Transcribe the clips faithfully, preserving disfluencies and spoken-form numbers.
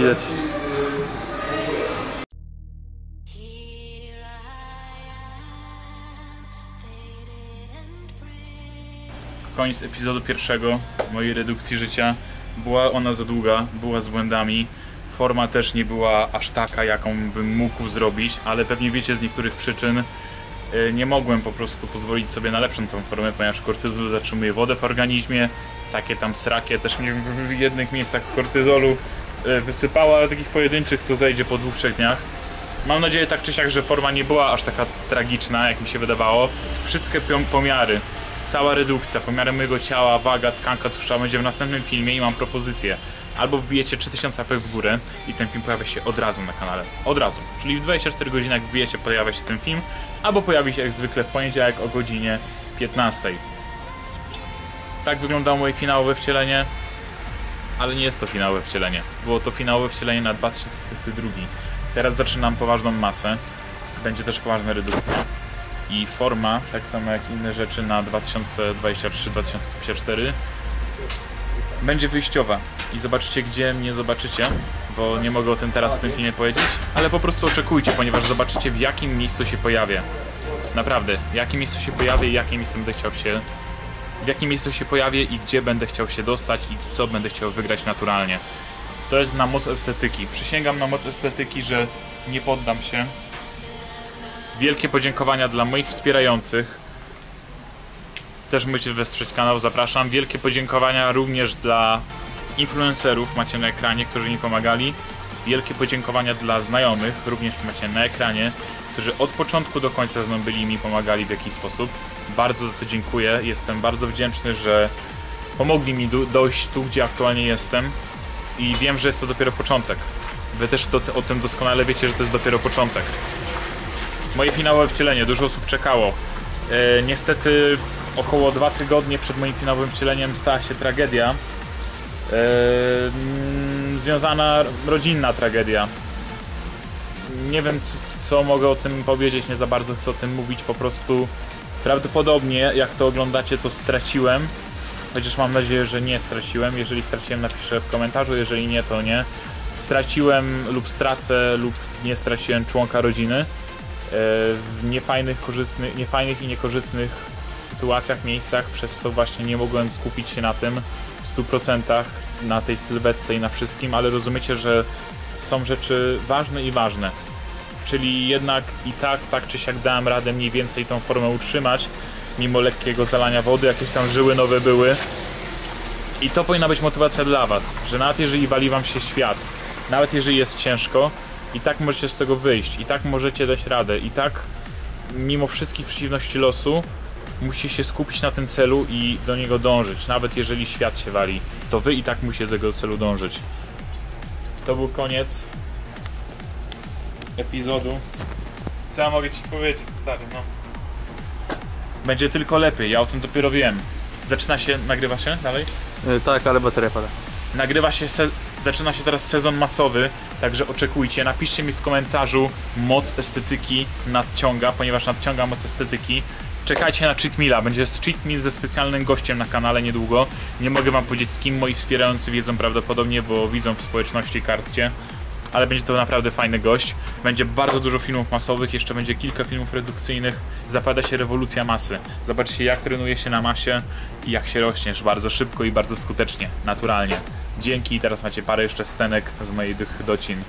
widać. Koniec epizodu pierwszego mojej redukcji życia. Była ona za długa, była z błędami. Forma też nie była aż taka, jaką bym mógł zrobić, ale pewnie wiecie, z niektórych przyczyn nie mogłem po prostu pozwolić sobie na lepszą tą formę, ponieważ kortyzol zatrzymuje wodę w organizmie. Takie tam srakie też mnie w jednych miejscach z kortyzolu wysypała, takich pojedynczych, co zejdzie po dwóch, trzech dniach. Mam nadzieję tak czy siak, że forma nie była aż taka tragiczna, jak mi się wydawało. Wszystkie pomiary, cała redukcja, pomiary mojego ciała, waga, tkanka tłuszcza będzie w następnym filmie i mam propozycję. Albo wbijecie trzy tysiące łapek w górę i ten film pojawia się od razu na kanale. Od razu. Czyli w dwudziestu czterech godzinach wbijecie, pojawia się ten film. Albo pojawi się jak zwykle w poniedziałek o godzinie piętnastej. Tak wyglądało moje finałowe wcielenie. Ale nie jest to finałowe wcielenie. Było to finałowe wcielenie na dwa tysiące dwudziesty drugi. Teraz zaczynam poważną masę. Będzie też poważna redukcja. I forma, tak samo jak inne rzeczy na dwa tysiące dwudziesty trzeci dwa tysiące dwudziesty czwarty, będzie wyjściowa. I zobaczycie, gdzie mnie zobaczycie, bo nie mogę o tym teraz w tym filmie powiedzieć, ale po prostu oczekujcie, ponieważ zobaczycie, w jakim miejscu się pojawię. Naprawdę, w jakim miejscu się pojawię i jakim miejscu będę chciał się... W jakim miejscu się pojawię i gdzie będę chciał się dostać i co będę chciał wygrać naturalnie. To jest na moc estetyki. Przysięgam na moc estetyki, że nie poddam się. Wielkie podziękowania dla moich wspierających. Też możecie wesprzeć kanał, zapraszam. Wielkie podziękowania również dla influencerów, macie na ekranie, którzy mi pomagali. Wielkie podziękowania dla znajomych, również macie na ekranie, którzy od początku do końca ze mną byli i mi pomagali w jakiś sposób. Bardzo za to dziękuję, jestem bardzo wdzięczny, że pomogli mi dojść tu, gdzie aktualnie jestem. I wiem, że jest to dopiero początek. Wy też do, o tym doskonale wiecie, że to jest dopiero początek. Moje finałowe wcielenie, dużo osób czekało. Yy, niestety około dwa tygodnie przed moim finałowym wcieleniem stała się tragedia. Yy, związana, rodzinna tragedia. Nie wiem, co mogę o tym powiedzieć, nie za bardzo chcę o tym mówić, po prostu prawdopodobnie, jak to oglądacie, to straciłem. Chociaż mam nadzieję, że nie straciłem. Jeżeli straciłem, napiszę w komentarzu, jeżeli nie, to nie. Straciłem lub stracę lub nie straciłem członka rodziny w niefajnych, korzystnych, niefajnych i niekorzystnych sytuacjach, miejscach, przez co właśnie nie mogłem skupić się na tym w stu procentach, na tej sylwetce i na wszystkim, ale rozumiecie, że są rzeczy ważne i ważne. Czyli jednak i tak, tak czy siak dałem radę mniej więcej tą formę utrzymać, mimo lekkiego zalania wody, jakieś tam żyły nowe były. I to powinna być motywacja dla was, że nawet jeżeli wali wam się świat, nawet jeżeli jest ciężko, i tak możecie z tego wyjść, i tak możecie dać radę, i tak mimo wszystkich przeciwności losu musicie się skupić na tym celu i do niego dążyć. Nawet jeżeli świat się wali, to wy i tak musicie do tego celu dążyć. To był koniec epizodu. Co ja mogę ci powiedzieć, stary, no. Będzie tylko lepiej, ja o tym dopiero wiem. Zaczyna się, nagrywa się dalej? Yy, tak, ale bateria pada. Nagrywa się, se... zaczyna się teraz sezon masowy, także oczekujcie. Napiszcie mi w komentarzu, moc estetyki nadciąga, ponieważ nadciąga moc estetyki. Czekajcie na cheat meala, będzie cheat meal ze specjalnym gościem na kanale niedługo. Nie mogę wam powiedzieć, z kim moi wspierający wiedzą prawdopodobnie, bo widzą w społeczności kartcie. Ale będzie to naprawdę fajny gość. Będzie bardzo dużo filmów masowych, jeszcze będzie kilka filmów redukcyjnych. Zapada się rewolucja masy. Zobaczcie, jak trenuje się na masie i jak się rośniesz bardzo szybko i bardzo skutecznie, naturalnie. Dzięki i teraz macie parę jeszcze scenek z moich docin.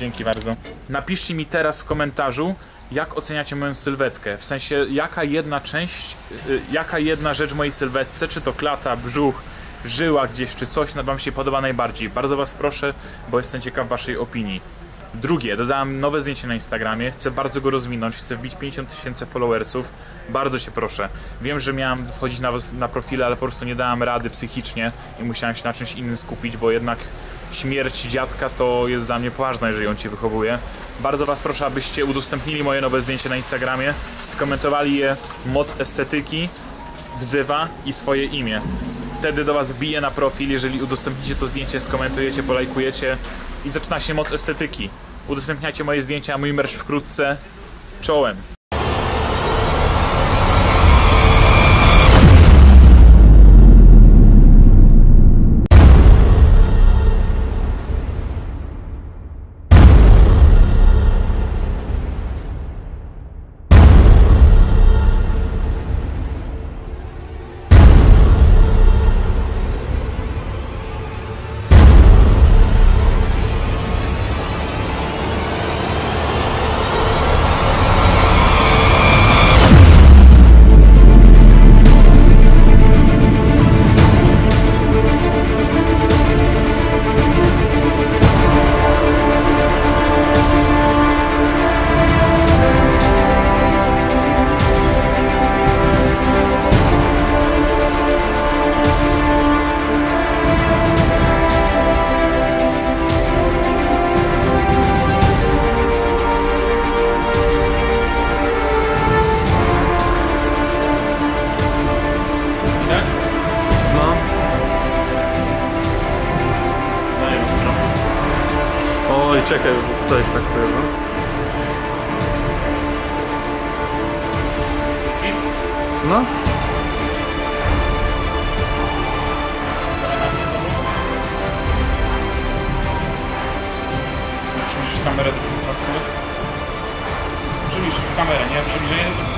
Dzięki bardzo. Napiszcie mi teraz w komentarzu, jak oceniacie moją sylwetkę, w sensie jaka jedna część, jaka jedna rzecz mojej sylwetce, czy to klata, brzuch, żyła gdzieś, czy coś wam się podoba najbardziej. Bardzo was proszę, bo jestem ciekaw waszej opinii. Drugie, dodałem nowe zdjęcie na Instagramie, chcę bardzo go rozwinąć, chcę wbić pięćdziesiąt tysięcy followersów. Bardzo cię proszę. Wiem, że miałem wchodzić na, na profile, ale po prostu nie dałem rady psychicznie i musiałem się na czymś innym skupić, bo jednak śmierć dziadka to jest dla mnie poważna, jeżeli on cię wychowuje. Bardzo was proszę, abyście udostępnili moje nowe zdjęcie na Instagramie, skomentowali je, moc estetyki wzywa i swoje imię. Wtedy do was wbiję na profil, jeżeli udostępnicie to zdjęcie, skomentujecie, polajkujecie i zaczyna się moc estetyki. Udostępniacie moje zdjęcia, mój merch wkrótce. Czołem. Okej, okay, zostajesz tak pewno. No. Przybliżysz kamerę do przypadku. Przybliżysz kamerę, nie? Przybliżenie do